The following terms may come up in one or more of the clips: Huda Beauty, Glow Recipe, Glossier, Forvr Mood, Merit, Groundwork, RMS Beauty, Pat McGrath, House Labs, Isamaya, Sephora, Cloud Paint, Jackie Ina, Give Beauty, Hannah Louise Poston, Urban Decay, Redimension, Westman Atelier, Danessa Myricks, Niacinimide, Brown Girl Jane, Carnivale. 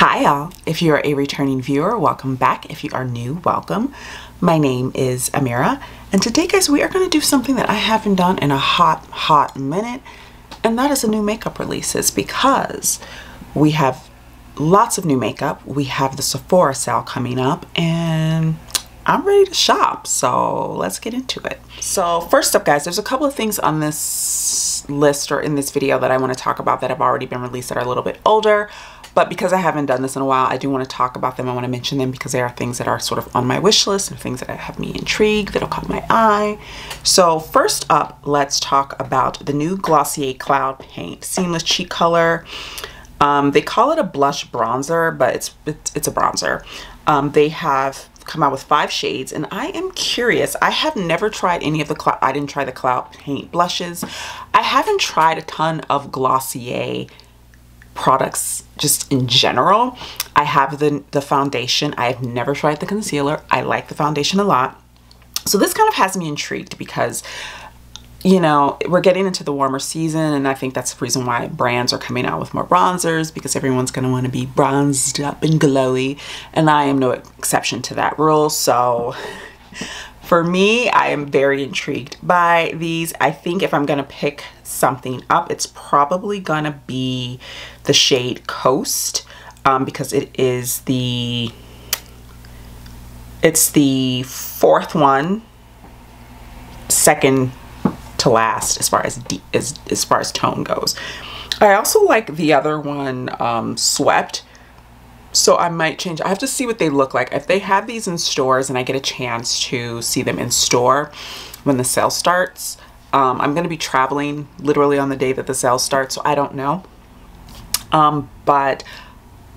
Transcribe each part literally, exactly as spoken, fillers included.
Hi y'all, if you are a returning viewer, welcome back. If you are new, welcome. My name is Amira, and today guys we are going to do something that I haven't done in a hot hot minute, and that is the new makeup releases, because we have lots of new makeup. We have the Sephora sale coming up and I'm ready to shop, so let's get into it. So first up guys, there's a couple of things on this list or in this video that I want to talk about that have already been released that are a little bit older. But because I haven't done this in a while, I do want to talk about them. I want to mention them because they are things that are sort of on my wish list and things that have me intrigued, that'll caught my eye. So first up, let's talk about the new Glossier Cloud Paint Seamless Cheek Color. Um, they call it a blush bronzer, but it's, it's, it's a bronzer. Um, they have come out with five shades, and I am curious. I have never tried any of the Cloud, I didn't try the Cloud Paint blushes. I haven't tried a ton of Glossier products just in general. I have the, the foundation. I have never tried the concealer. I like the foundation a lot. So this kind of has me intrigued because, you know, we're getting into the warmer season, and I think that's the reason why brands are coming out with more bronzers, because everyone's going to want to be bronzed up and glowy, and I am no exception to that rule. So for me, I am very intrigued by these. I think if I'm going to pick something up, it's probably going to be the shade Coast, um, because it is the, it's the fourth one, second to last as far as deep, as, as far as tone goes. I also like the other one, um, Swept. So I might change. I have to see what they look like. If they have these in stores and I get a chance to see them in store when the sale starts, um, I'm going to be traveling literally on the day that the sale starts, so I don't know. Um, but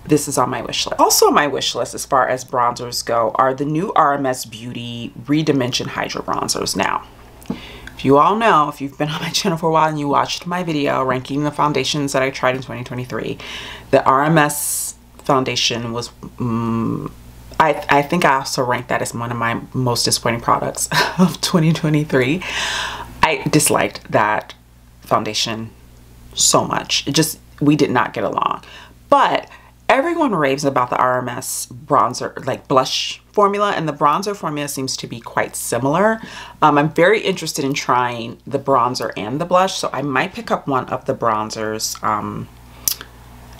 this is on my wish list. Also on my wish list as far as bronzers go are the new R M S Beauty Redimension Hydro Bronzers. Now, if you all know, if you've been on my channel for a while and you watched my video ranking the foundations that I tried in twenty twenty-three, the R M S foundation was, um, I, I think I also ranked that as one of my most disappointing products of twenty twenty-three. I disliked that foundation so much. It just, we did not get along. But everyone raves about the R M S bronzer, like blush formula, and the bronzer formula seems to be quite similar. Um, I'm very interested in trying the bronzer and the blush, so I might pick up one of the bronzers. Um,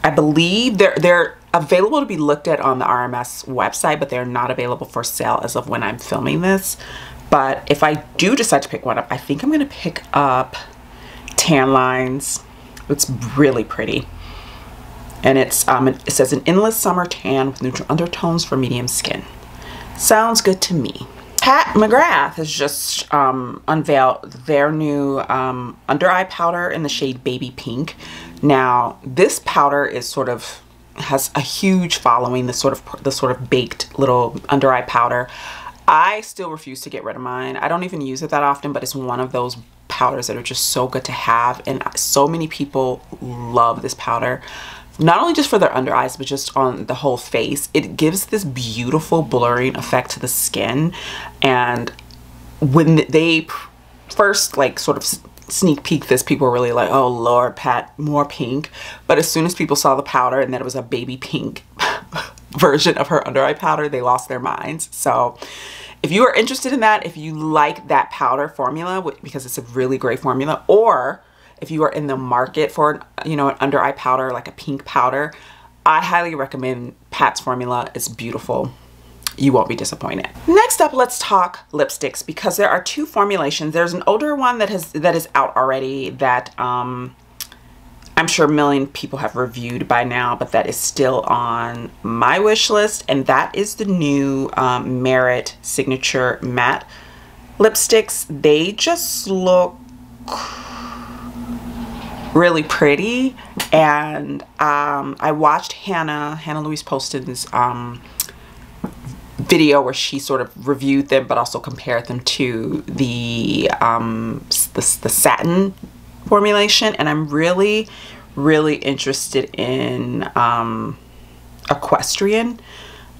I believe they're, they're available to be looked at on the R M S website, but they're not available for sale as of when I'm filming this. But if I do decide to pick one up, I think I'm going to pick up Tan Lines. It's really pretty. And it's um, it says an endless summer tan with neutral undertones for medium skin. Sounds good to me. Pat McGrath has just um, unveiled their new um, under eye powder in the shade Baby Pink. Now, this powder is sort of has a huge following, the sort of the sort of baked little under eye powder. I still refuse to get rid of mine. I don't even use it that often, but it's one of those powders that are just so good to have, and so many people love this powder, not only just for their under eyes but just on the whole face. It gives this beautiful blurring effect to the skin, and when they first like sort of sneak peek this, people were really like, oh Lord, Pat, more pink. But as soon as people saw the powder and that it was a baby pink version of her under eye powder, they lost their minds. So if you are interested in that, if you like that powder formula, because it's a really great formula, or if you are in the market for, you know, an under eye powder, like a pink powder, I highly recommend Pat's formula. It's beautiful. You won't be disappointed. Next up, let's talk lipsticks, because there are two formulations. There's an older one that has that is out already that um, I'm sure a million people have reviewed by now, but that is still on my wish list, and that is the new um, Merit Signature Matte lipsticks. They just look really pretty, and um, I watched Hannah, Hannah Louise Poston's um, video where she sort of reviewed them but also compared them to the, um, the, the satin formulation, and I'm really, really interested in um, Equestrian.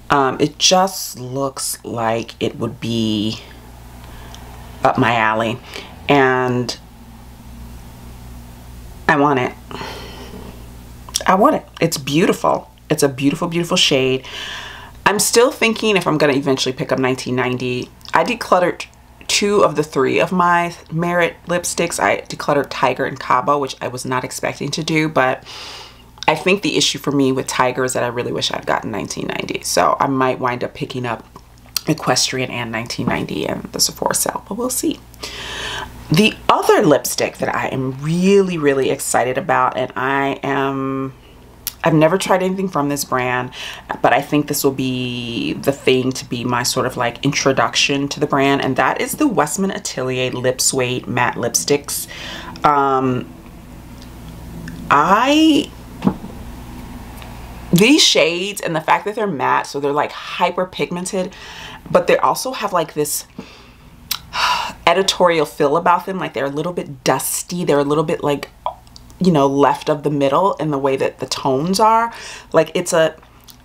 Um, it just looks like it would be up my alley, and I want it. I want it. It's beautiful. It's a beautiful, beautiful shade. I'm still thinking if I'm going to eventually pick up nineteen ninety. I decluttered two of the three of my Merit lipsticks. I decluttered Tiger and Cabo, which I was not expecting to do, but I think the issue for me with Tiger is that I really wish I'd gotten nineteen ninety. So I might wind up picking up Equestrian and nineteen ninety and the Sephora sale, but we'll see. The other lipstick that I am really, really excited about, and I am, I've never tried anything from this brand, but I think this will be the thing to be my sort of like introduction to the brand, and that is the Westman Atelier Lip Suede Matte Lipsticks. Um, I, these shades and the fact that they're matte, so they're like hyper pigmented, but they also have like this editorial feel about them. Like they're a little bit dusty, they're a little bit like, you know, left of the middle in the way that the tones are. Like it's a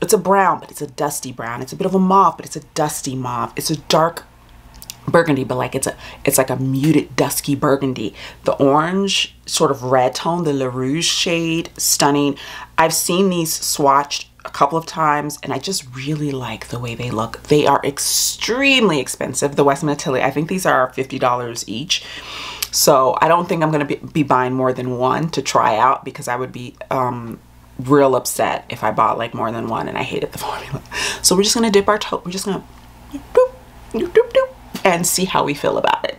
it's a brown, but it's a dusty brown. It's a bit of a mauve, but it's a dusty mauve. It's a dark burgundy, but like it's a it's like a muted dusky burgundy. The orange sort of red tone, the Le Rouge shade, stunning. I've seen these swatched a couple of times and I just really like the way they look. They are extremely expensive, the Westman Atelier. I think these are fifty dollars each. So I don't think I'm going to be, be buying more than one to try out, because I would be um, real upset if I bought like more than one and I hated the formula. So we're just going to dip our toe. We're just going to doop, doop, doop, doop, and see how we feel about it.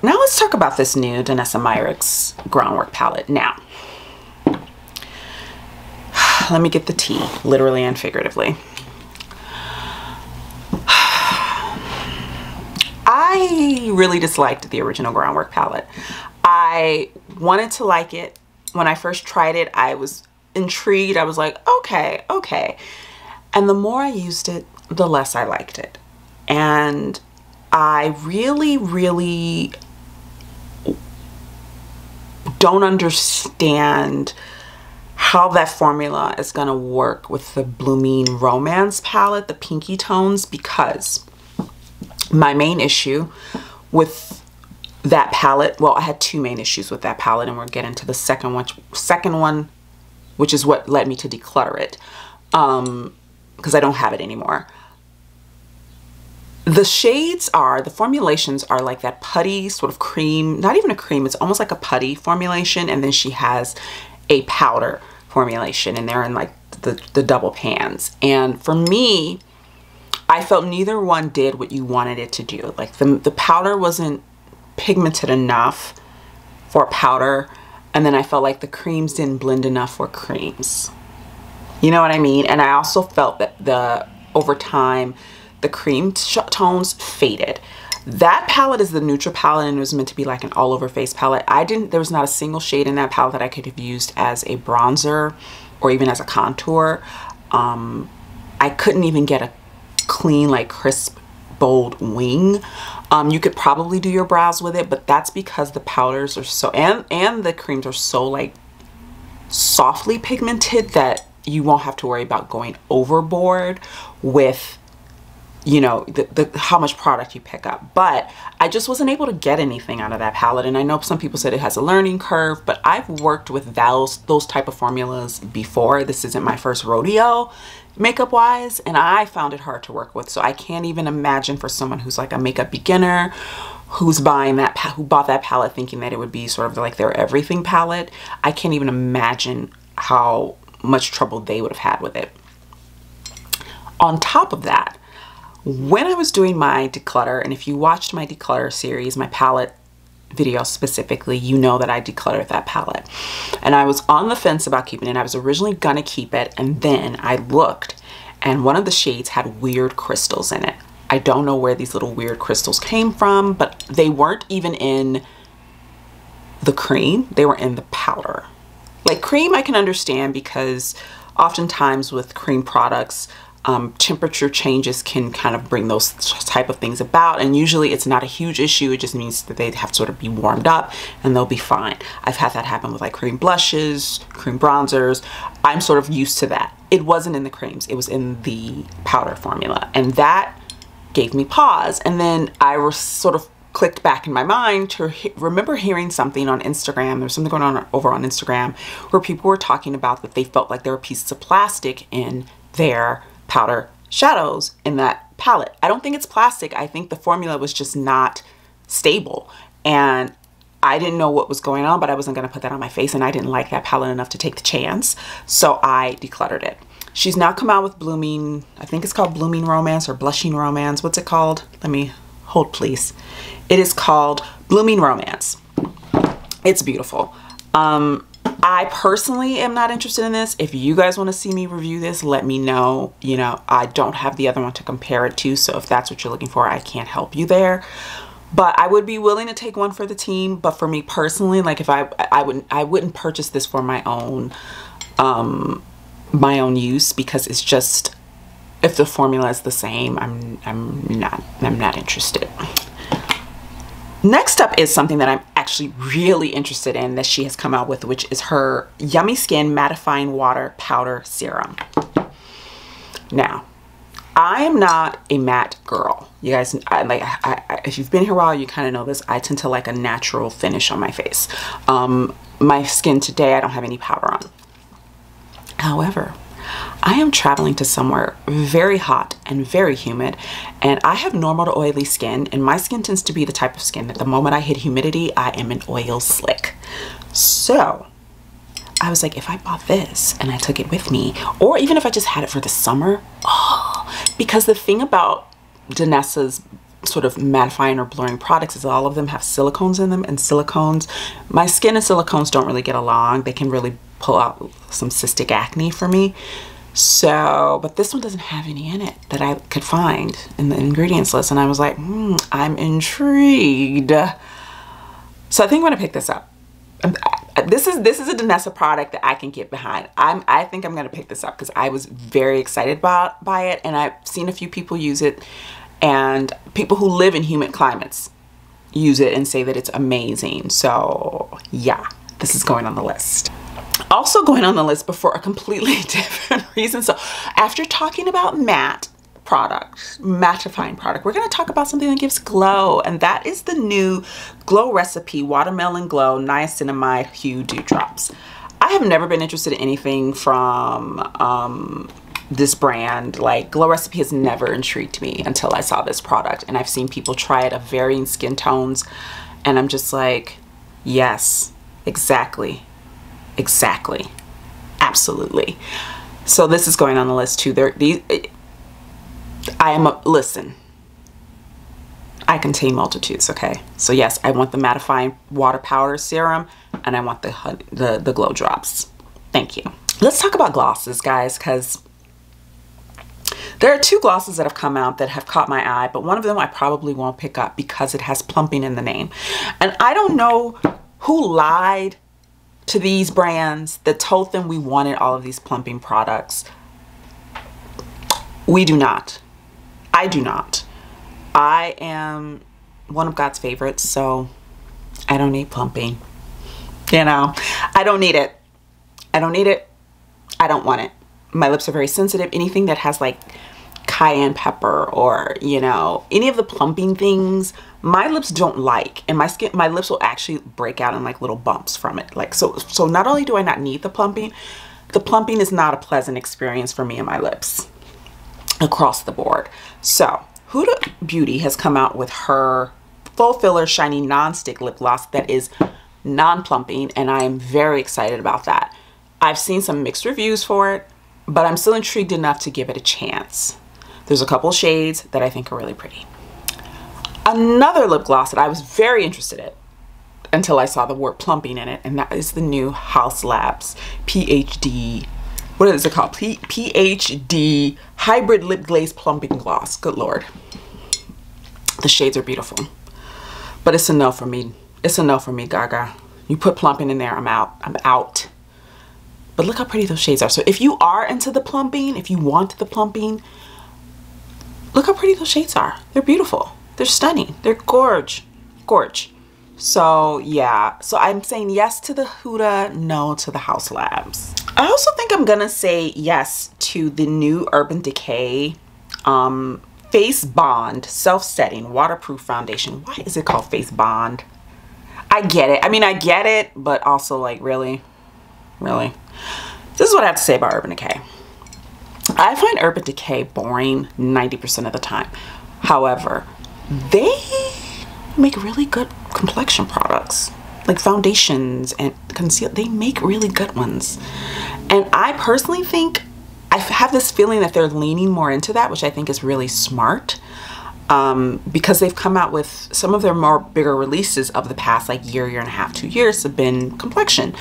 Now let's talk about this new Danessa Myricks Groundwork palette. Now, let me get the tea, literally and figuratively. I really disliked the original Groundwork palette. I wanted to like it. When I first tried it, I was intrigued. I was like, okay, okay. And the more I used it, the less I liked it. And I really, really don't understand how that formula is gonna work with the Blooming Romance palette, the pinky tones, because my main issue with that palette, well, I had two main issues with that palette, and we'll get into the second one, second one, which is what led me to declutter it, um, because I don't have it anymore. The shades are, the formulations are like that putty sort of cream, not even a cream, it's almost like a putty formulation, and then she has a powder formulation, and they're in like the, the double pans. And for me, I felt neither one did what you wanted it to do. Like the, the powder wasn't pigmented enough for powder, and then I felt like the creams didn't blend enough for creams. You know what I mean? And I also felt that the over time, the cream tones faded. That palette is the neutral palette, and it was meant to be like an all over face palette. I didn't, there was not a single shade in that palette that I could have used as a bronzer or even as a contour. Um, I couldn't even get a clean, like crisp, bold wing. Um, you could probably do your brows with it, but that's because the powders are so, and, and the creams are so like softly pigmented that you won't have to worry about going overboard with, you know, the, the how much product you pick up. But I just wasn't able to get anything out of that palette, and I know some people said it has a learning curve, but I've worked with those those type of formulas before. This isn't my first rodeo makeup wise, and I found it hard to work with, so I can't even imagine for someone who's like a makeup beginner who's buying that who bought that palette thinking that it would be sort of like their everything palette. I can't even imagine how much trouble they would have had with it. On top of that, when I was doing my declutter, and if you watched my declutter series, my palette video specifically, you know that I decluttered that palette. And I was on the fence about keeping it. I was originally gonna keep it, and then I looked, and one of the shades had weird crystals in it. I don't know where these little weird crystals came from, but they weren't even in the cream, they were in the powder. Like cream I can understand, because oftentimes with cream products, Um, temperature changes can kind of bring those type of things about, and usually it's not a huge issue. It just means that they have to sort of be warmed up and they'll be fine. I've had that happen with like cream blushes, cream bronzers. I'm sort of used to that. It wasn't in the creams, it was in the powder formula, and that gave me pause. And then I was sort of clicked back in my mind to he remember hearing something on Instagram. There was something going on over on Instagram where people were talking about that they felt like there were pieces of plastic in their powder shadows in that palette. I don't think it's plastic. I think the formula was just not stable, and I didn't know what was going on, but I wasn't going to put that on my face, and I didn't like that palette enough to take the chance, so I decluttered it. She's now come out with Blooming, I think it's called Blooming Romance or Blushing Romance. What's it called? Let me hold, please. It is called Blooming Romance. It's beautiful. Um, I personally am not interested in this. If you guys want to see me review this, let me know. You know, I don't have the other one to compare it to, so if that's what you're looking for, I can't help you there. But I would be willing to take one for the team. But for me personally, like if I, I wouldn't, I wouldn't purchase this for my own, um, my own use, because it's just, if the formula is the same, I'm, I'm not, I'm not interested. Next up is something that I'm actually really interested in that she has come out with, which is her Yummy Skin Mattifying Water Powder Serum. Now, I am not a matte girl. You guys, I, like, I, I, if you've been here a while, you kind of know this. I tend to like a natural finish on my face. Um, my skin today, I don't have any powder on. However, I am traveling to somewhere very hot and very humid, and I have normal to oily skin, and my skin tends to be the type of skin that the moment I hit humidity, I am an oil slick. So I was like, if I bought this and I took it with me, or even if I just had it for the summer, oh, because the thing about Danessa's sort of mattifying or blurring products is all of them have silicones in them, and silicones, my skin and silicones don't really get along. They can really pull out some cystic acne for me. So, but this one doesn't have any in it that I could find in the ingredients list, and I was like, hmm, I'm intrigued. So I think I'm gonna pick this up. This is this is a Danessa product that I can get behind. I'm I think I'm gonna pick this up because I was very excited about by it, and I've seen a few people use it, and people who live in humid climates use it and say that it's amazing. So yeah, this is going on the list. Also going on the list but for a completely different reason. So after talking about matte product, mattifying product, we're going to talk about something that gives glow, and that is the new Glow Recipe Watermelon Glow Niacinamide Hue Dewdrops. I have never been interested in anything from um, this brand. Like Glow Recipe has never intrigued me until I saw this product, and I've seen people try it of varying skin tones, and I'm just like, yes, exactly, exactly, absolutely. So this is going on the list too. There, these. It, I am a, listen, I contain multitudes, okay? So yes, I want the mattifying water powder serum, and I want the, the, the glow drops. Thank you. Let's talk about glosses, guys, because there are two glosses that have come out that have caught my eye, but one of them I probably won't pick up because it has plumping in the name. And I don't know who lied to these brands that told them we wanted all of these plumping products. We do not. I do not. I am one of God's favorites, so I don't need plumping. You know, I don't need it. I don't need it. I don't want it. My lips are very sensitive. Anything that has like cayenne pepper or, you know, any of the plumping things, my lips don't like, and my skin, my lips will actually break out in like little bumps from it. Like, so, so not only do I not need the plumping, the plumping is not a pleasant experience for me and my lips across the board. So Huda Beauty has come out with her full filler shiny non-stick lip gloss that is non-plumping, and I am very excited about that. I've seen some mixed reviews for it, but I'm still intrigued enough to give it a chance. There's a couple shades that I think are really pretty. Another lip gloss that I was very interested in until I saw the word plumping in it, and that is the new House Labs P H D, what is it called? P PhD Hybrid Lip Glaze Plumping Gloss. Good Lord. The shades are beautiful, but it's a no for me. It's a no for me, Gaga. You put plumping in there, I'm out. I'm out. But look how pretty those shades are. So if you are into the plumping, if you want the plumping, look how pretty those shades are. They're beautiful. They're stunning. They're gorge. Gorge. So yeah, so I'm saying yes to the Huda, no to the House Labs. I also think I'm gonna say yes to the new Urban Decay um, Face Bond self-setting waterproof foundation. Why is it called Face Bond? I get it. I mean, I get it, but also like, really, really. This is what I have to say about Urban Decay. I find Urban Decay boring ninety percent of the time. However, they make really good complexion products, like foundations and conceal. They make really good ones. And I personally think, I have this feeling that they're leaning more into that, which I think is really smart, um, because they've come out with some of their more bigger releases of the past like year, year and a half, two years have been complexion.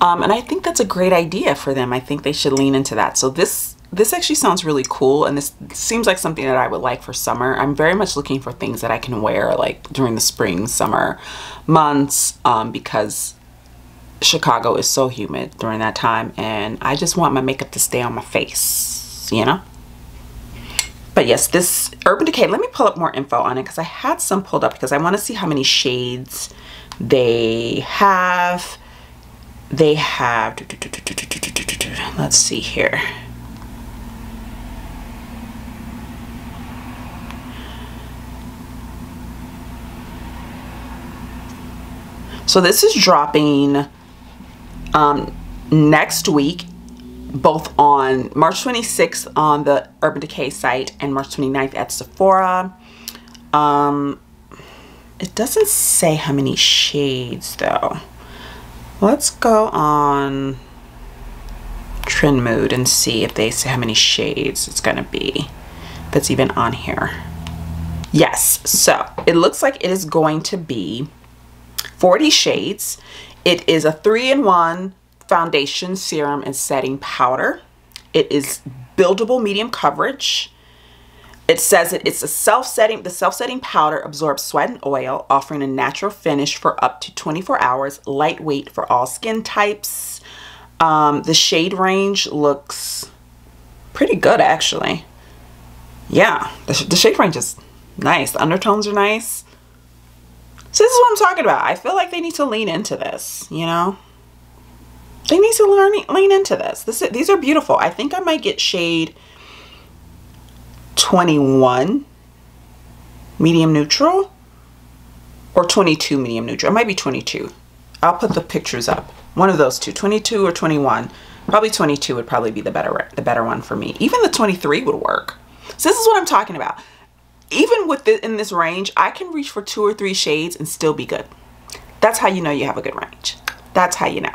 Um, and I think that's a great idea for them. I think they should lean into that. So this this actually sounds really cool, and this seems like something that I would like for summer. I'm very much looking for things that I can wear like during the spring, summer months, um, because Chicago is so humid during that time, and I just want my makeup to stay on my face, you know? But yes, this Urban Decay, let me pull up more info on it because I had some pulled up because I want to see how many shades they have. They have, do, do, do, do, do, do, do, do, do. Let's see here. So this is dropping um, next week, both on March twenty-sixth on the Urban Decay site and March twenty-ninth at Sephora. Um, it doesn't say how many shades though. Let's go on Trend Mood and see if they say how many shades it's gonna be, if it's even on here. Yes, so it looks like it is going to be forty shades. It is a three in one foundation, serum, and setting powder. It is buildable medium coverage. It says that it's a self-setting, the self-setting powder absorbs sweat and oil, offering a natural finish for up to twenty-four hours, lightweight for all skin types. Um, the shade range looks pretty good, actually. Yeah, the, sh the shade range is nice. The undertones are nice. So this is what I'm talking about. I feel like they need to lean into this, you know? They need to learn, lean into this. This is, these are beautiful. I think I might get shade twenty-one medium neutral or twenty-two medium neutral. It might be twenty-two. I'll put the pictures up. One of those two, twenty-two or twenty-one. Probably twenty-two would probably be the better, the better one for me. Even the twenty-three would work. So this is what I'm talking about. Even with the, in this range, I can reach for two or three shades and still be good. That's how you know you have a good range. That's how you know.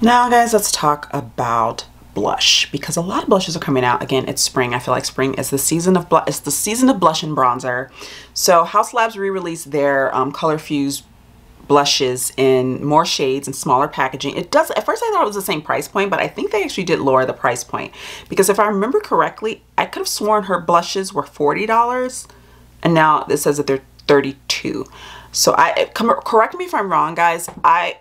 Now guys, let's talk about blush, because a lot of blushes are coming out. Again, it's spring. I feel like spring is the season of blush. It's the season of blush and bronzer. So House Labs re-released their um, Color Fuse blushes in more shades and smaller packaging. It does, at first I thought it was the same price point, but I think they actually did lower the price point, because if I remember correctly, I could have sworn her blushes were forty dollars and now it says that they're thirty-two dollars. So I, correct me if I'm wrong guys, I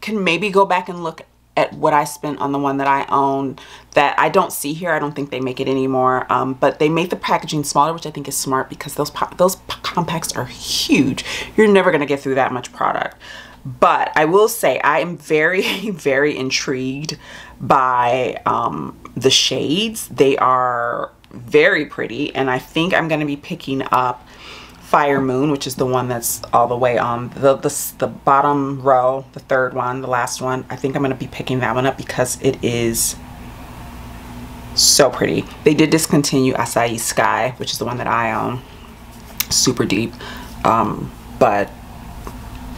can maybe go back and look at what I spent on the one that I own that I don't see here. I don't think they make it anymore, um, but they made the packaging smaller, which I think is smart, because those those compacts are huge. You're never gonna get through that much product. But I will say I am very, very intrigued by um, the shades. They are very pretty, and I think I'm gonna be picking up Fire Moon, which is the one that's all the way on the, the, the bottom row, the third one, the last one. I think I'm going to be picking that one up because it is so pretty. They did discontinue Acai Sky, which is the one that I own. Super deep. Um, but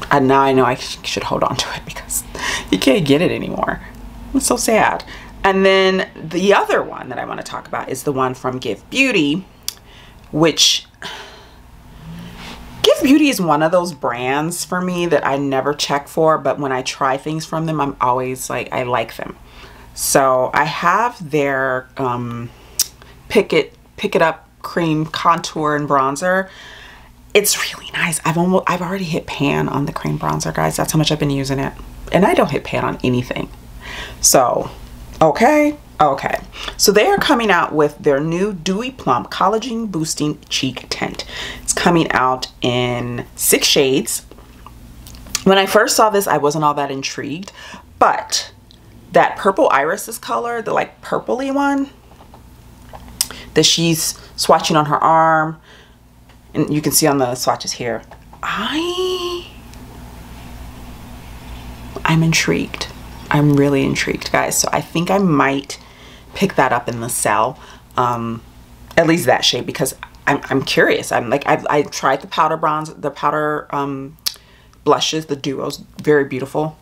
I, now I know I sh should hold on to it because you can't get it anymore. It's so sad. And then the other one that I want to talk about is the one from Give Beauty, which... Give Beauty is one of those brands for me that I never check for, but when I try things from them, I'm always like, I like them. So I have their um, Pick It Pick It Up Cream Contour and Bronzer. It's really nice. I've almost, I've already hit pan on the cream bronzer, guys. That's how much I've been using it. And I don't hit pan on anything. So, okay. Okay, so they are coming out with their new Dewy Plump Collagen Boosting Cheek Tint. It's coming out in six shades. When I first saw this, I wasn't all that intrigued, but that purple irises color, the like purpley one that she's swatching on her arm, and you can see on the swatches here. I, I'm intrigued. I'm really intrigued, guys. So I think I might pick that up in the sale, um, at least that shade, because I'm, I'm curious. I'm like, I've, I tried the powder bronze, the powder um, blushes, the duos, very beautiful,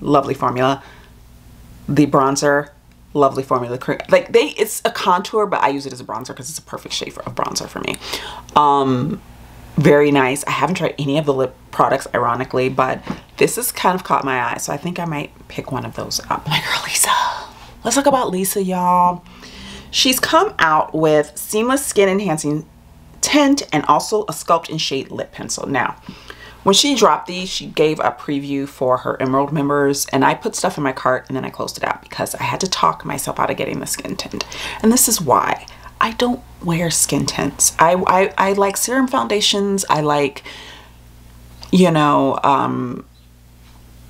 lovely formula. The bronzer, lovely formula. Like they, it's a contour, but I use it as a bronzer because it's a perfect shade for, of bronzer for me. Um, very nice. I haven't tried any of the lip products, ironically, but this has kind of caught my eye, so I think I might pick one of those up. My girl Lisa. Let's talk about Lisa, y'all. She's come out with seamless skin enhancing tint and also a sculpt and shade lip pencil. Now, when she dropped these, she gave a preview for her Emerald members, and I put stuff in my cart and then I closed it out because I had to talk myself out of getting the skin tint. And this is why I don't wear skin tints. I, I, I like serum foundations. I like, you know, um,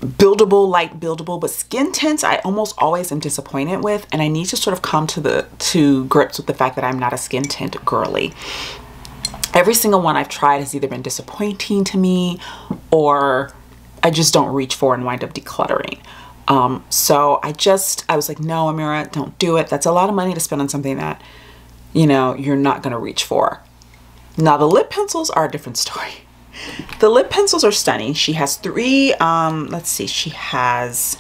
buildable, light buildable, but skin tints I almost always am disappointed with, and I need to sort of come to the to grips with the fact that I'm not a skin tint girly. Every single one I've tried has either been disappointing to me or I just don't reach for and wind up decluttering. Um, so I just, I was like, no, Amira, don't do it. That's a lot of money to spend on something that, you know, you're not going to reach for. Now the lip pencils are a different story. The lip pencils are stunning. She has three, um, let's see, she has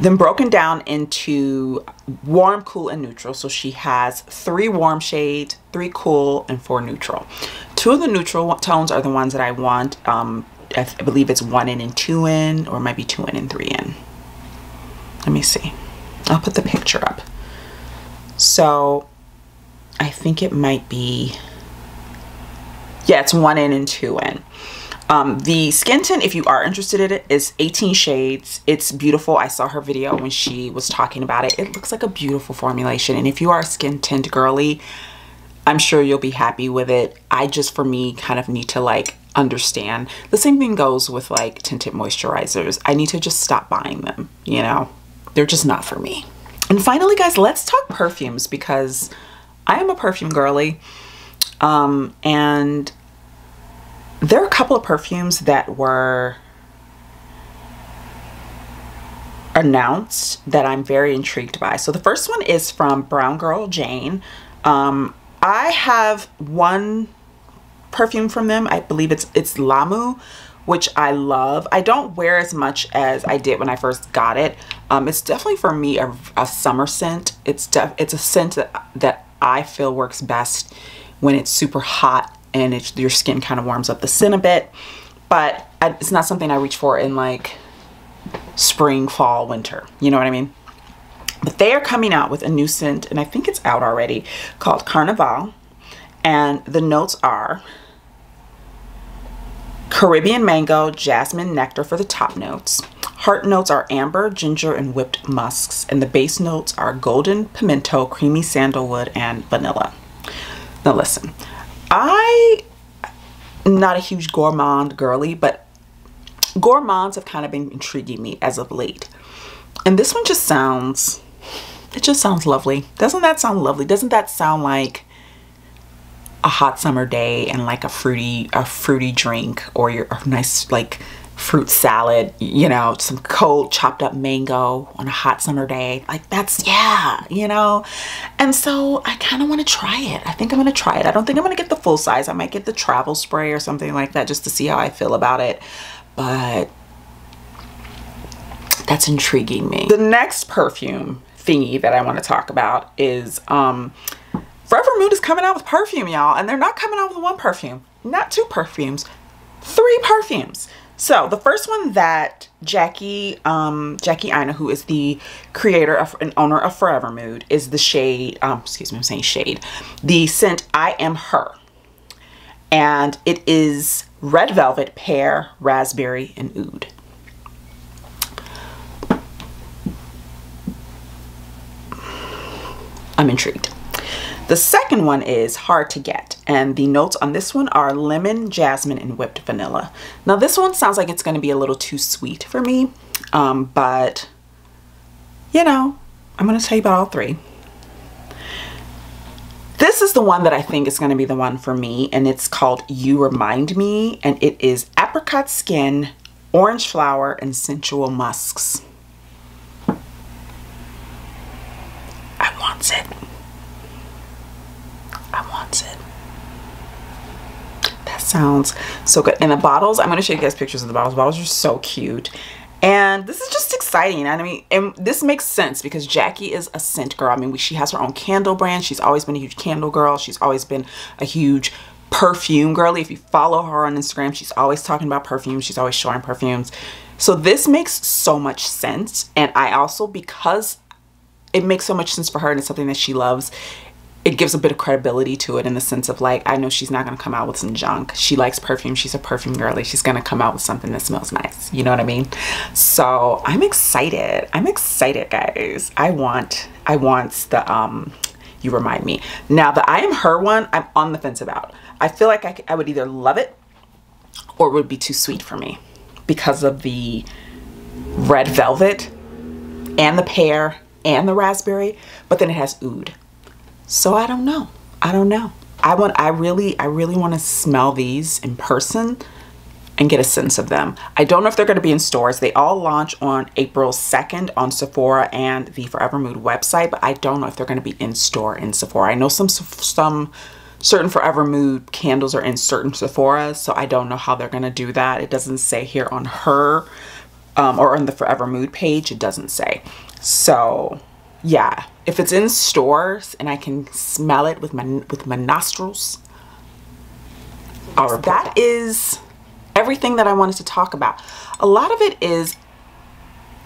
them broken down into warm, cool, and neutral. So she has three warm shades, three cool, and four neutral. Two of the neutral tones are the ones that I want. Um, I, I believe it's one in and two in, or maybe two in and three in. Let me see. I'll put the picture up. So I think it might be, yeah, it's one in and two in. Um, the skin tint, if you are interested in it, is eighteen shades. It's beautiful. I saw her video when she was talking about it. It looks like a beautiful formulation. And if you are a skin tint girly, I'm sure you'll be happy with it. I just, for me, kind of need to like understand. The same thing goes with like tinted moisturizers. I need to just stop buying them. You know, they're just not for me. And finally, guys, let's talk perfumes because I am a perfume girly. Um, and there are a couple of perfumes that were announced that I'm very intrigued by. So the first one is from Brown Girl Jane. Um, I have one perfume from them. I believe it's it's Lamu, which I love. I don't wear as much as I did when I first got it. Um, it's definitely for me a, a summer scent. It's def it's a scent that, that I feel works best when it's super hot and it's, your skin kind of warms up the scent a bit, but I, it's not something I reach for in like spring, fall, winter, you know what I mean? But they are coming out with a new scent, and I think it's out already, called Carnival, and the notes are Caribbean mango, jasmine, nectar for the top notes. Heart notes are amber, ginger, and whipped musks, and the base notes are golden pimento, creamy sandalwood, and vanilla. Now listen, I am not a huge gourmand girly, but gourmands have kind of been intriguing me as of late. And this one just sounds, it just sounds lovely. Doesn't that sound lovely? Doesn't that sound like a hot summer day and like a fruity, a fruity drink, or your a nice like fruit salad, you know, some cold chopped up mango on a hot summer day? Like that's, yeah, you know? And so I kind of want to try it. I think I'm going to try it. I don't think I'm going to get the full size. I might get the travel spray or something like that just to see how I feel about it. But that's intriguing me. The next perfume thingy that I want to talk about is, um, Forvr Mood is coming out with perfume, y'all. And they're not coming out with one perfume, not two perfumes, three perfumes. So the first one that Jackie, um, Jackie Ina, who is the creator of, and owner of Forvr Mood, is the shade, um, excuse me, I'm saying shade, the scent I Am Her. And it is red velvet, pear, raspberry, and oud. I'm intrigued. The second one is Hard to Get, and the notes on this one are lemon, jasmine, and whipped vanilla. Now this one sounds like it's going to be a little too sweet for me, um, but you know, I'm going to tell you about all three. This is the one that I think is going to be the one for me, and it's called You Remind Me, and it is apricot skin, orange flower, and sensual musks. I want it. I want it. That sounds so good. And the bottles, I'm going to show you guys pictures of the bottles. The bottles are so cute. And this is just exciting. I mean, and this makes sense because Jackie is a scent girl. I mean, she has her own candle brand. She's always been a huge candle girl. She's always been a huge perfume girly. If you follow her on Instagram, she's always talking about perfumes. She's always showing perfumes. So this makes so much sense. And I also, because it makes so much sense for her and it's something that she loves, it gives a bit of credibility to it in the sense of like, I know she's not going to come out with some junk. She likes perfume. She's a perfume girly. She's going to come out with something that smells nice. You know what I mean? So I'm excited. I'm excited, guys. I want, I want the, um, You Remind Me. Now the I Am Her one, I'm on the fence about. I feel like I, could, I would either love it or it would be too sweet for me because of the red velvet and the pear and the raspberry, but then it has oud. So I don't know. I don't know. I want, I really, I really want to smell these in person and get a sense of them. I don't know if they're going to be in stores. They all launch on April second on Sephora and the Forvr Mood website, but I don't know if they're going to be in store in Sephora. I know some, some certain Forvr Mood candles are in certain Sephoras, so I don't know how they're going to do that. It doesn't say here on her um, or on the Forvr Mood page. It doesn't say. So yeah, if it's in stores and I can smell it with my with my nostrils, I'll report that. That is everything that I wanted to talk about. A lot of it is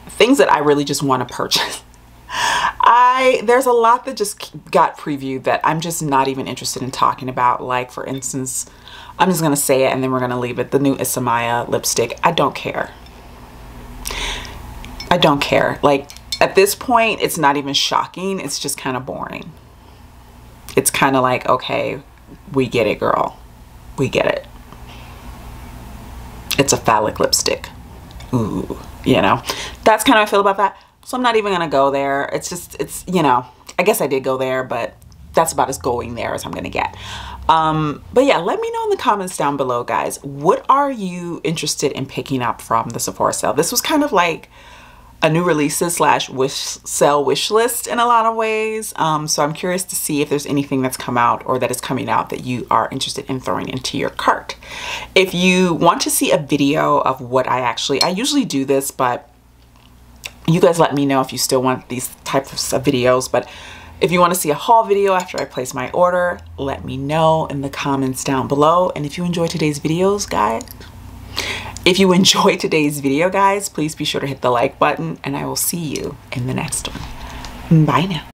things that I really just want to purchase. I there's a lot that just got previewed that I'm just not even interested in talking about. Like, for instance, I'm just gonna say it and then we're gonna leave it. The new Isamaya lipstick. I don't care. I don't care. Like, at this point, it's not even shocking. It's just kind of boring. It's kind of like, okay, we get it, girl. We get it. It's a phallic lipstick. Ooh, you know, that's kind of how I feel about that. So I'm not even going to go there. It's just, it's, you know, I guess I did go there, but that's about as going there as I'm going to get. Um, but yeah, let me know in the comments down below, guys. What are you interested in picking up from the Sephora sale? This was kind of like a new releases slash wish sale wish list in a lot of ways. Um, so I'm curious to see if there's anything that's come out or that is coming out that you are interested in throwing into your cart. If you want to see a video of what I actually, I usually do this, but you guys let me know if you still want these types of videos. But if you want to see a haul video after I place my order, let me know in the comments down below. And if you enjoy today's videos, guys, If you enjoyed today's video, guys, please be sure to hit the like button, and I will see you in the next one. Bye now.